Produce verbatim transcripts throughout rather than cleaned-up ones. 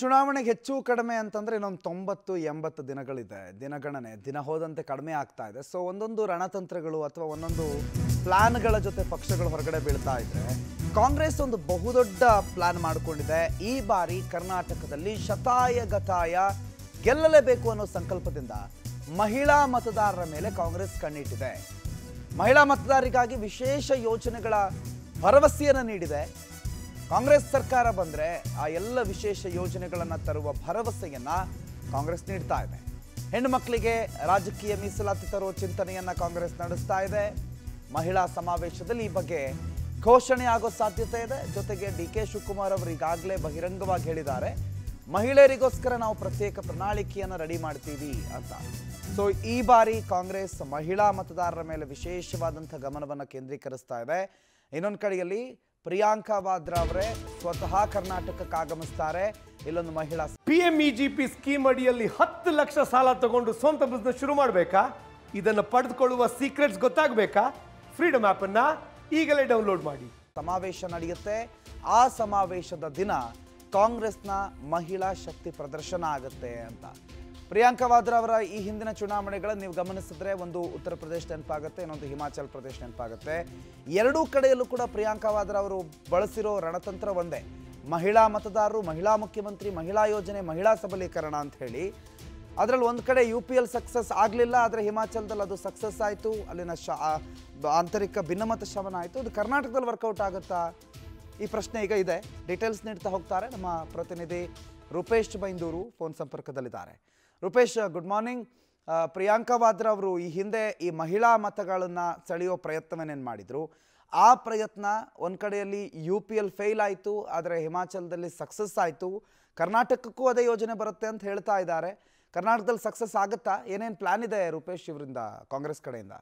ಚುನಾವಣೆಗೆ ಹೆಚ್ಚು ಕಡಿಮೆ ಅಂತಂದ್ರೆ ಇನ್ನೊಂದು ತೊಂಬತ್ತು ಎಂಬತ್ತು ದಿನಗಳಿದೆ. ದಿನಗಣನೆ ದಿನ ಹೋದಂತೆ ಕಡಿಮೆ ಆಗ್ತಾ ಇದೆ. ಸೊ ಒಂದೊಂದು ರಣತಂತ್ರಗಳು ಅಥವಾ ಒಂದೊಂದು ಪ್ಲಾನ್ಗಳ ಜೊತೆ ಪಕ್ಷಗಳು ಹೊರಗಡೆ ಬೀಳ್ತಾ ಇದೆ. ಕಾಂಗ್ರೆಸ್ ಒಂದು ಬಹುದೊಡ್ಡ ಪ್ಲಾನ್ ಮಾಡಿಕೊಂಡಿದೆ. ಈ ಬಾರಿ ಕರ್ನಾಟಕದಲ್ಲಿ ಶತಾಯ ಗತಾಯ ಗೆಲ್ಲಲೇಬೇಕು ಅನ್ನೋ ಸಂಕಲ್ಪದಿಂದ ಮಹಿಳಾ ಮತದಾರರ ಮೇಲೆ ಕಾಂಗ್ರೆಸ್ ಕಣ್ಣಿಟ್ಟಿದೆ. ಮಹಿಳಾ ಮತದಾರರಿಗಾಗಿ ವಿಶೇಷ ಯೋಜನೆಗಳ ಭರವಸೆಯನ್ನು ನೀಡಿದೆ. ಕಾಂಗ್ರೆಸ್ ಸರ್ಕಾರ ಬಂದರೆ ಆ ಎಲ್ಲ ವಿಶೇಷ ಯೋಜನೆಗಳನ್ನು ತರುವ ಭರವಸೆಯನ್ನು ಕಾಂಗ್ರೆಸ್ ನೀಡ್ತಾ ಇದೆ. ಹೆಣ್ಣು ಮಕ್ಕಳಿಗೆ ರಾಜಕೀಯ ಮೀಸಲಾತಿ ತರುವ ಚಿಂತನೆಯನ್ನು ಕಾಂಗ್ರೆಸ್ ನಡೆಸ್ತಾ ಇದೆ. ಮಹಿಳಾ ಸಮಾವೇಶದಲ್ಲಿ ಈ ಬಗ್ಗೆ ಘೋಷಣೆ ಆಗೋ ಸಾಧ್ಯತೆ ಇದೆ. ಜೊತೆಗೆ ಡಿ ಕೆ ಶಿವಕುಮಾರ್ ಅವರು ಈಗಾಗಲೇ ಬಹಿರಂಗವಾಗಿ ಹೇಳಿದ್ದಾರೆ, ಮಹಿಳೆಯರಿಗೋಸ್ಕರ ನಾವು ಪ್ರತ್ಯೇಕ ಪ್ರಣಾಳಿಕೆಯನ್ನು ರೆಡಿ ಮಾಡ್ತೀವಿ ಅಂತ. ಸೊ ಈ ಬಾರಿ ಕಾಂಗ್ರೆಸ್ ಮಹಿಳಾ ಮತದಾರರ ಮೇಲೆ ವಿಶೇಷವಾದಂಥ ಗಮನವನ್ನು ಕೇಂದ್ರೀಕರಿಸ್ತಾ ಇದೆ. ಇನ್ನೊಂದು ಕಡೆಯಲ್ಲಿ ಪ್ರಿಯಾಂಕಾ ವಾದ್ರಾ ಅವರೇ ಸ್ವತಃ ಕರ್ನಾಟಕಕ್ಕೆ ಆಗಮಿಸ್ತಾರೆ. ಇಲ್ಲೊಂದು ಮಹಿಳಾ P M E G P scheme ಅಡಿಯಲ್ಲಿ ಹತ್ತು ಲಕ್ಷ ಸಾಲ ತಗೊಂಡು ಸ್ವಂತ ಬಿಸ್ನೆಸ್ ಶುರು ಮಾಡಬೇಕಾ? ಇದನ್ನು ಪಡೆದುಕೊಳ್ಳುವ ಸೀಕ್ರೆಟ್ಸ್ ಗೊತ್ತಾಗಬೇಕಾ? ಫ್ರೀಡಮ್ ಆ್ಯಪ್ ಅನ್ನ ಈಗಲೇ ಡೌನ್ಲೋಡ್ ಮಾಡಿ. ಸಮಾವೇಶ ನಡೆಯುತ್ತೆ. ಆ ಸಮಾವೇಶದ ದಿನ ಕಾಂಗ್ರೆಸ್ನ ಮಹಿಳಾ ಶಕ್ತಿ ಪ್ರದರ್ಶನ ಆಗುತ್ತೆ ಅಂತ. ಪ್ರಿಯಾಂಕಾ ವಾದ್ರಾ ಅವರ ಈ ಹಿಂದಿನ ಚುನಾವಣೆಗಳನ್ನು ನೀವು ಗಮನಿಸಿದ್ರೆ ಒಂದು ಉತ್ತರ ಪ್ರದೇಶ ನೆನಪಾಗುತ್ತೆ, ಇನ್ನೊಂದು ಹಿಮಾಚಲ್ ಪ್ರದೇಶ ನೆನಪಾಗುತ್ತೆ. ಎರಡೂ ಕಡೆಯಲ್ಲೂ ಕೂಡ ಪ್ರಿಯಾಂಕಾ ವಾದ್ರಾ ಅವರು ಬಳಸಿರೋ ರಣತಂತ್ರ ಒಂದೇ, ಮಹಿಳಾ ಮತದಾರರು, ಮಹಿಳಾ ಮುಖ್ಯಮಂತ್ರಿ, ಮಹಿಳಾ ಯೋಜನೆ, ಮಹಿಳಾ ಸಬಲೀಕರಣ ಅಂತ ಹೇಳಿ. ಅದರಲ್ಲಿ ಒಂದು ಕಡೆ ಯು ಪಿ ಎಲ್ ಸಕ್ಸಸ್ ಆಗಲಿಲ್ಲ, ಆದರೆ ಹಿಮಾಚಲದಲ್ಲಿ ಅದು ಸಕ್ಸಸ್ ಆಯಿತು, ಅಲ್ಲಿನ ಶ ಆಂತರಿಕ ಭಿನ್ನಮತ ಶಮನ ಆಯಿತು. ಅದು ಕರ್ನಾಟಕದಲ್ಲಿ ವರ್ಕೌಟ್ ಆಗುತ್ತಾ? ಈ ಪ್ರಶ್ನೆ ಈಗ ಇದೆ. ಡೀಟೇಲ್ಸ್ ನೀಡ್ತಾ ಹೋಗ್ತಾರೆ ನಮ್ಮ ಪ್ರತಿನಿಧಿ ರೂಪೇಶ್ ಬೈಂದೂರು, ಫೋನ್ ಸಂಪರ್ಕದಲ್ಲಿದ್ದಾರೆ. Rupesh, good morning. ಪ್ರಿಯಾಂಕಾ ವಾದ್ರಾ ಅವರು ಈ ಹಿಂದೆ ಈ ಮಹಿಳಾ ಮತಗಳನ್ನು ಸೆಳೆಯೋ ಪ್ರಯತ್ನವನ್ನೇನು ಮಾಡಿದರು? ಆ ಪ್ರಯತ್ನ ಒಂದು ಕಡೆಯಲ್ಲಿ ಯು ಪಿ ಎಲ್ ಫೇಲ್ ಆಯಿತು, ಆದರೆ ಹಿಮಾಚಲದಲ್ಲಿ ಸಕ್ಸಸ್ ಆಯಿತು. ಕರ್ನಾಟಕಕ್ಕೂ ಅದೇ ಯೋಜನೆ ಬರುತ್ತೆ ಅಂತ ಹೇಳ್ತಾ ಇದ್ದಾರೆ. ಕರ್ನಾಟಕದಲ್ಲಿ ಸಕ್ಸಸ್ ಆಗುತ್ತಾ? ಏನೇನು ಪ್ಲಾನ್ ಇದೆ ರೂಪೇಶ್ ಇವರಿಂದ, ಕಾಂಗ್ರೆಸ್ ಕಡೆಯಿಂದ?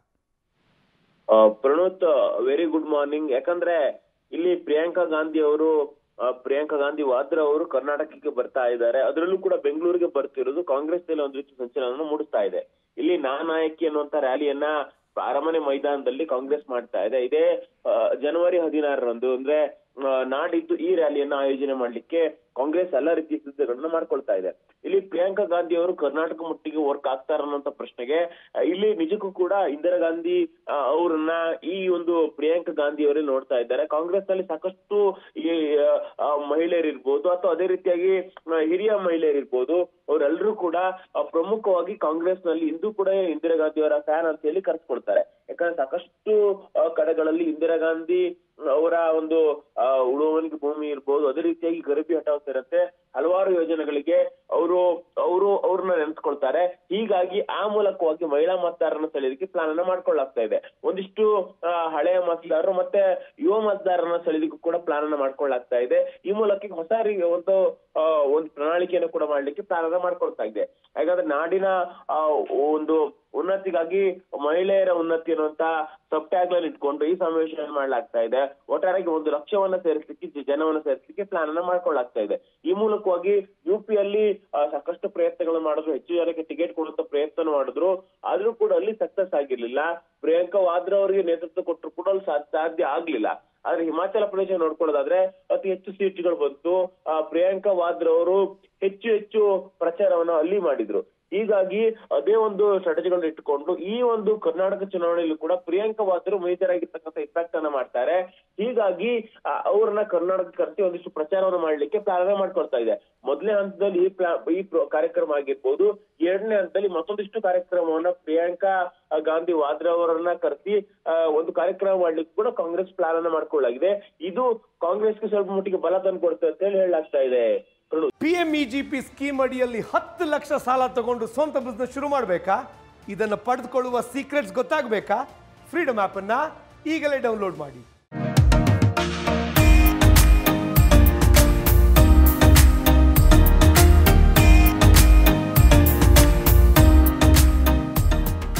Pranoth, very good morning. ಯಾಕಂದ್ರೆ ಇಲ್ಲಿ ಪ್ರಿಯಾಂಕಾ ಗಾಂಧಿ ಅವರು ಪ್ರಿಯಾಂಕಾ ಗಾಂಧಿ ವಾದ್ರಾ ಅವರು ಕರ್ನಾಟಕಕ್ಕೆ ಬರ್ತಾ ಇದ್ದಾರೆ. ಅದರಲ್ಲೂ ಕೂಡ ಬೆಂಗಳೂರಿಗೆ ಬರ್ತಿರೋದು ಕಾಂಗ್ರೆಸ್ ಮೇಲೆ ಒಂದು ರೀತಿ ಸಂಚಲನವನ್ನು ಮೂಡಿಸ್ತಾ ಇದೆ. ಇಲ್ಲಿ ನಾ ನಾಯಕಿ ಅನ್ನುವಂತ ರ್ಯಾಲಿಯನ್ನ ಅರಮನೆ ಮೈದಾನದಲ್ಲಿ ಕಾಂಗ್ರೆಸ್ ಮಾಡ್ತಾ ಇದೆ. ಇದೇ ಜನವರಿ ಹದಿನಾರರಂದು ಅಂದ್ರೆ ನಾಡಿದ್ದು ಈ ರ್ಯಾಲಿಯನ್ನ ಆಯೋಜನೆ ಮಾಡ್ಲಿಕ್ಕೆ ಕಾಂಗ್ರೆಸ್ ಎಲ್ಲಾ ರೀತಿಯ ಸಿದ್ಧತೆಗಳನ್ನ ಮಾಡ್ಕೊಳ್ತಾ ಇದೆ. ಇಲ್ಲಿ ಪ್ರಿಯಾಂಕಾ ಗಾಂಧಿ ಅವರು ಕರ್ನಾಟಕ ಮಟ್ಟಿಗೆ ವರ್ಕ್ ಆಗ್ತಾರ ಅನ್ನೋಂತ ಪ್ರಶ್ನೆಗೆ ಇಲ್ಲಿ ನಿಜಕ್ಕೂ ಕೂಡ ಇಂದಿರಾ ಗಾಂಧಿ ಅವ್ರನ್ನ ಈ ಒಂದು ಪ್ರಿಯಾಂಕಾ ಗಾಂಧಿ ಅವರೇ ನೋಡ್ತಾ ಇದ್ದಾರೆ. ಕಾಂಗ್ರೆಸ್ ನಲ್ಲಿ ಸಾಕಷ್ಟು ಈ ಮಹಿಳೆಯರಿರ್ಬೋದು ಅಥವಾ ಅದೇ ರೀತಿಯಾಗಿ ಹಿರಿಯ ಮಹಿಳೆಯರಿರ್ಬೋದು, ಅವರೆಲ್ಲರೂ ಕೂಡ ಪ್ರಮುಖವಾಗಿ ಕಾಂಗ್ರೆಸ್ ನಲ್ಲಿ ಇಂದು ಕೂಡ ಇಂದಿರಾ ಗಾಂಧಿ ಅವರ ಫ್ಯಾನ್ ಅಂತ ಹೇಳಿ ಕರೆಸ್ಕೊಳ್ತಾರೆ. ಯಾಕಂದ್ರೆ ಸಾಕಷ್ಟು ಕಡೆಗಳಲ್ಲಿ ಇಂದಿರಾ ಗಾಂಧಿ ಅವರ ಒಂದು ಉಳುವಳಿಗೆ ಭೂಮಿ ಇರ್ಬೋದು, ಅದೇ ರೀತಿಯಾಗಿ ಗರೀಬಿ ಹಠಾವ್ ಸೇರತ್ತೆ ಹಲವಾರು ಯೋಜನೆಗಳಿಗೆ ಅವರು ಅವರು ಅವ್ರನ್ನ ನೆನೆಸ್ಕೊಳ್ತಾರೆ. ಹೀಗಾಗಿ ಆ ಮೂಲಕವಾಗಿ ಮಹಿಳಾ ಮತದಾರರನ್ನ ಸೆಳೆಯೋದಕ್ಕೆ ಪ್ಲಾನ್ ಅನ್ನ ಮಾಡ್ಕೊಳ್ಳಾಗ್ತಾ ಇದೆ. ಒಂದಿಷ್ಟು ಹಳೆಯ ಮತದಾರರು ಮತ್ತೆ ಯುವ ಮತದಾರರನ್ನ ಸೆಳೆಯೋದಕ್ಕೂ ಕೂಡ ಪ್ಲಾನ್ ಅನ್ನ ಮಾಡ್ಕೊಳ್ಳಾಗ್ತಾ ಇದೆ. ಈ ಮೂಲಕ ಹೊಸ ಒಂದು ಒಂದು ಪ್ರಣಾಳಿಕೆಯನ್ನು ಕೂಡ ಮಾಡ್ಲಿಕ್ಕೆ ಪ್ಲಾನ್ ಅನ್ನ ಮಾಡ್ಕೊಳ್ತಾ ಇದೆ. ಯಾಕಂದ್ರೆ ನಾಡಿನ ಒಂದು ಉನ್ನತಿಗಾಗಿ ಮಹಿಳೆಯರ ಉನ್ನತಿ ಅನ್ನುವಂತ ಸಬ್ ಟ್ಯಾಗ್ ನಲ್ಲಿ ಇಟ್ಕೊಂಡು ಈ ಸಮಾವೇಶವನ್ನು ಮಾಡ್ಲಾಗ್ತಾ ಇದೆ. ಒಟ್ಟಾರೆಗೆ ಒಂದು ಲಕ್ಷವನ್ನ ಸೇರಿಸಲಿಕ್ಕೆ, ಜನವನ್ನ ಸೇರಿಸಲಿಕ್ಕೆ ಪ್ಲಾನ್ ಅನ್ನ ಮಾಡ್ಕೊಳ್ಳಾಗ್ತಾ ಇದೆ. ಈ ಮೂಲಕವಾಗಿ ಯುಪಿಯಲ್ಲಿ ಸಾಕಷ್ಟು ಪ್ರಯತ್ನಗಳು ಮಾಡಿದ್ರು, ಹೆಚ್ಚು ಜನಕ್ಕೆ ಟಿಕೆಟ್ ಕೊಡುವಂತ ಪ್ರಯತ್ನ ಮಾಡಿದ್ರು, ಆದ್ರೂ ಕೂಡ ಅಲ್ಲಿ ಸಕ್ಸಸ್ ಆಗಿರ್ಲಿಲ್ಲ. ಪ್ರಿಯಾಂಕಾ ವಾದ್ರಾ ಅವರಿಗೆ ನೇತೃತ್ವ ಕೊಟ್ಟರು ಕೂಡ ಅಲ್ಲಿ ಸಾಧ್ಯ ಆಗ್ಲಿಲ್ಲ. ಆದ್ರೆ ಹಿಮಾಚಲ ಪ್ರದೇಶ ನೋಡ್ಕೊಳ್ಳೋದಾದ್ರೆ ಅತಿ ಹೆಚ್ಚು ಸೀಟ್ಗಳು ಬಂತು. ಪ್ರಿಯಾಂಕಾ ವಾದ್ರಾ ಅವರು ಹೆಚ್ಚು ಹೆಚ್ಚು ಪ್ರಚಾರವನ್ನು ಅಲ್ಲಿ ಮಾಡಿದ್ರು. ಹೀಗಾಗಿ ಅದೇ ಒಂದು ಸ್ಟ್ರಾಟಜಿಗಳನ್ನ ಇಟ್ಟುಕೊಂಡು ಈ ಒಂದು ಕರ್ನಾಟಕ ಚುನಾವಣೆಯಲ್ಲೂ ಕೂಡ ಪ್ರಿಯಾಂಕಾ ವಾದ್ರಾ ಮೇಜರಾಗಿರ್ತಕ್ಕಂಥ ಇಂಪ್ಯಾಕ್ಟ್ ಅನ್ನ ಮಾಡ್ತಾರೆ. ಹೀಗಾಗಿ ಅವ್ರನ್ನ ಕರ್ನಾಟಕ ಕರ್ತಿ ಒಂದಿಷ್ಟು ಪ್ರಚಾರವನ್ನು ಮಾಡ್ಲಿಕ್ಕೆ ಪ್ಲಾನ್ ಮಾಡ್ಕೊಳ್ತಾ ಇದೆ. ಮೊದಲನೇ ಹಂತದಲ್ಲಿ ಈ ಪ್ಲಾ ಈ ಕಾರ್ಯಕ್ರಮ ಆಗಿರ್ಬೋದು, ಎರಡನೇ ಹಂತದಲ್ಲಿ ಮತ್ತೊಂದಿಷ್ಟು ಕಾರ್ಯಕ್ರಮವನ್ನ ಪ್ರಿಯಾಂಕಾ ಗಾಂಧಿ ವಾದ್ರಾ ಅವರನ್ನ ಕರೆಸಿ ಒಂದು ಕಾರ್ಯಕ್ರಮ ಮಾಡ್ಲಿಕ್ಕೆ ಕೂಡ ಕಾಂಗ್ರೆಸ್ ಪ್ಲಾನ್ ಅನ್ನ ಮಾಡ್ಕೊಳ್ಳಲಾಗಿದೆ. ಇದು ಕಾಂಗ್ರೆಸ್ಗೆ ಸ್ವಲ್ಪ ಮಟ್ಟಿಗೆ ಬಲ ತಂದುಕೊಡುತ್ತೆ ಅಂತ ಹೇಳಿ ಹೇಳಲಾಗ್ತಾ ಇದೆ. P M E G P scheme ಅಡಿಯಲ್ಲಿ ಹತ್ತು ಲಕ್ಷ ಸಾಲ ತಗೊಂಡು ಸ್ವಂತ ಬಿಸ್ನೆಸ್ ಶುರು ಮಾಡಬೇಕಾ? ಇದನ್ನು ಪಡೆದುಕೊಳ್ಳುವ ಸೀಕ್ರೆಟ್ಸ್ ಗೊತ್ತಾಗಬೇಕಾ? ಫ್ರೀಡಮ್ ಆ್ಯಪ್ ಅನ್ನ ಈಗಲೇ ಡೌನ್ಲೋಡ್ ಮಾಡಿ.